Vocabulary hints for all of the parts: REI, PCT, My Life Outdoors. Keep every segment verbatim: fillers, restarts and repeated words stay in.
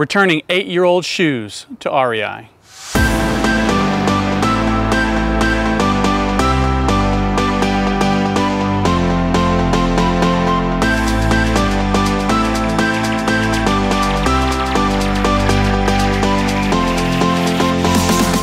returning eight-year-old shoes to R E I.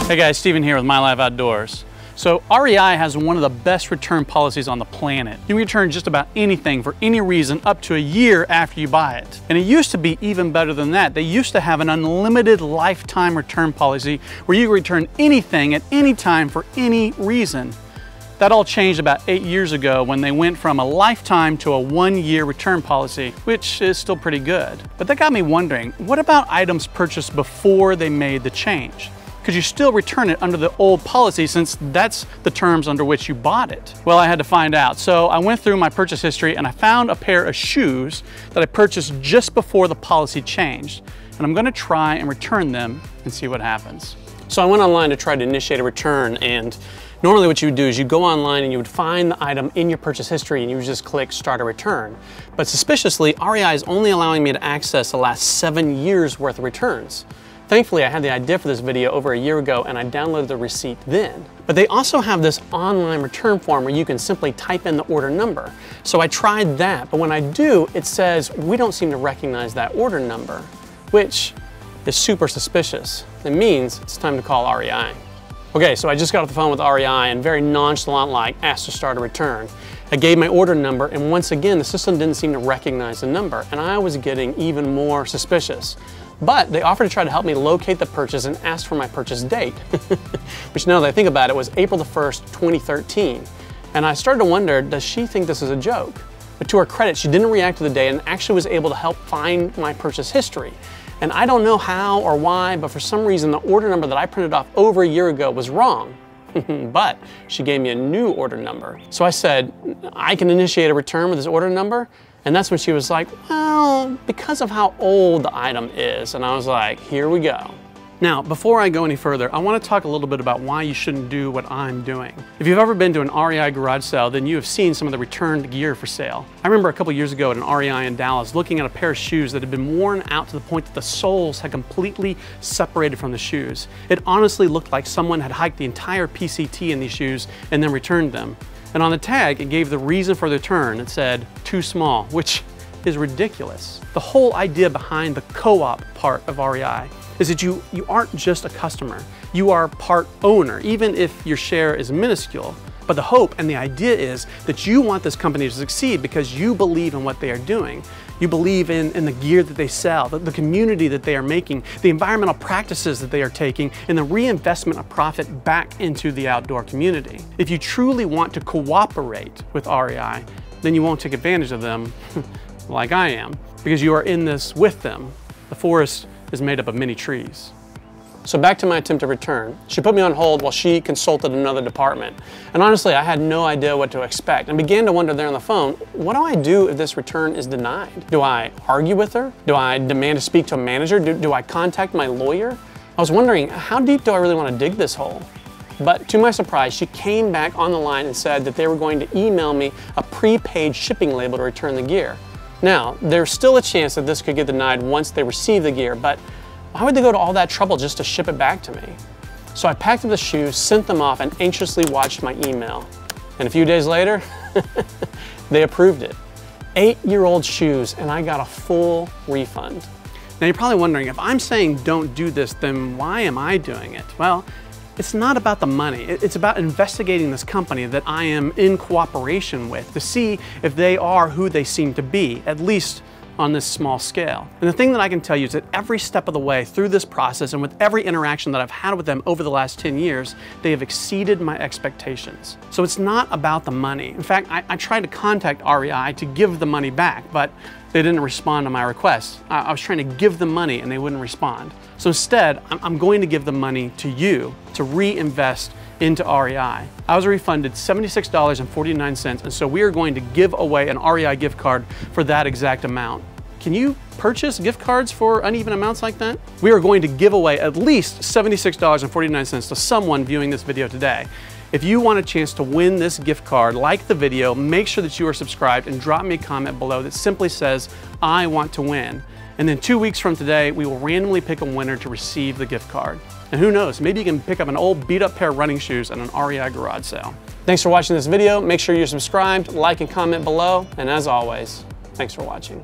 Hey guys, Steven here with My Life Outdoors. So R E I has one of the best return policies on the planet. You can return just about anything for any reason up to a year after you buy it. And it used to be even better than that. They used to have an unlimited lifetime return policy where you could return anything at any time for any reason. That all changed about eight years ago when they went from a lifetime to a one-year return policy, which is still pretty good. But that got me wondering, what about items purchased before they made the change? Could you still return it under the old policy since that's the terms under which you bought it? Well, I had to find out. So I went through my purchase history and I found a pair of shoes that I purchased just before the policy changed. And I'm gonna try and return them and see what happens. So I went online to try to initiate a return, and normally what you would do is you go online and you would find the item in your purchase history and you would just click start a return. But suspiciously, R E I is only allowing me to access the last seven years worth of returns. Thankfully, I had the idea for this video over a year ago and I downloaded the receipt then. But they also have this online return form where you can simply type in the order number. So I tried that, but when I do, it says we don't seem to recognize that order number, which is super suspicious. It means it's time to call R E I. Okay, so I just got off the phone with R E I and very nonchalant-like asked to start a return. I gave my order number and once again, the system didn't seem to recognize the number and I was getting even more suspicious. But they offered to try to help me locate the purchase and ask for my purchase date, which now that I think about it was April the first, twenty thirteen. And I started to wonder, does she think this is a joke? But to her credit, she didn't react to the day and actually was able to help find my purchase history. And I don't know how or why, but for some reason the order number that I printed off over a year ago was wrong. But she gave me a new order number. So I said, I can initiate a return with this order number? And that's when she was like, well, because of how old the item is. And I was like, here we go. Now, before I go any further, I want to talk a little bit about why you shouldn't do what I'm doing. If you've ever been to an R E I garage sale, then you have seen some of the returned gear for sale. I remember a couple years ago at an R E I in Dallas looking at a pair of shoes that had been worn out to the point that the soles had completely separated from the shoes. It honestly looked like someone had hiked the entire P C T in these shoes and then returned them. And on the tag, it gave the reason for the return. It said, too small, which is ridiculous. The whole idea behind the co-op part of R E I is that you, you aren't just a customer, you are part owner, even if your share is minuscule. But the hope and the idea is that you want this company to succeed because you believe in what they are doing. You believe in, in the gear that they sell, the, the community that they are making, the environmental practices that they are taking, and the reinvestment of profit back into the outdoor community. If you truly want to cooperate with R E I, then you won't take advantage of them like I am, because you are in this with them. The forest is made up of many trees. So back to my attempt to return. She put me on hold while she consulted another department. And honestly, I had no idea what to expect and began to wonder there on the phone, what do I do if this return is denied? Do I argue with her? Do I demand to speak to a manager? Do, do I contact my lawyer? I was wondering, how deep do I really want to dig this hole? But to my surprise, she came back on the line and said that they were going to email me a prepaid shipping label to return the gear. Now, there's still a chance that this could get denied once they receive the gear, but why would they go to all that trouble just to ship it back to me? So I packed up the shoes, sent them off, and anxiously watched my email. And a few days later, they approved it. Eight-year-old shoes, and I got a full refund. Now you're probably wondering, if I'm saying don't do this, then why am I doing it? Well, it's not about the money. It's about investigating this company that I am in cooperation with to see if they are who they seem to be, at least on this small scale. And the thing that I can tell you is that every step of the way through this process and with every interaction that I've had with them over the last ten years, they have exceeded my expectations. So it's not about the money. In fact, I, I tried to contact R E I to give the money back, but they didn't respond to my request. I, I was trying to give them money and they wouldn't respond. So instead, I'm, I'm going to give the money to you to reinvest into R E I. I was refunded seventy-six dollars and forty-nine cents, and so we are going to give away an R E I gift card for that exact amount. Can you purchase gift cards for uneven amounts like that? We are going to give away at least seventy-six dollars and forty-nine cents to someone viewing this video today. If you want a chance to win this gift card, like the video, make sure that you are subscribed and drop me a comment below that simply says, I want to win. And then two weeks from today, we will randomly pick a winner to receive the gift card. And who knows, maybe you can pick up an old beat up pair of running shoes at an R E I garage sale. Thanks for watching this video. Make sure you're subscribed, like and comment below. And as always, thanks for watching.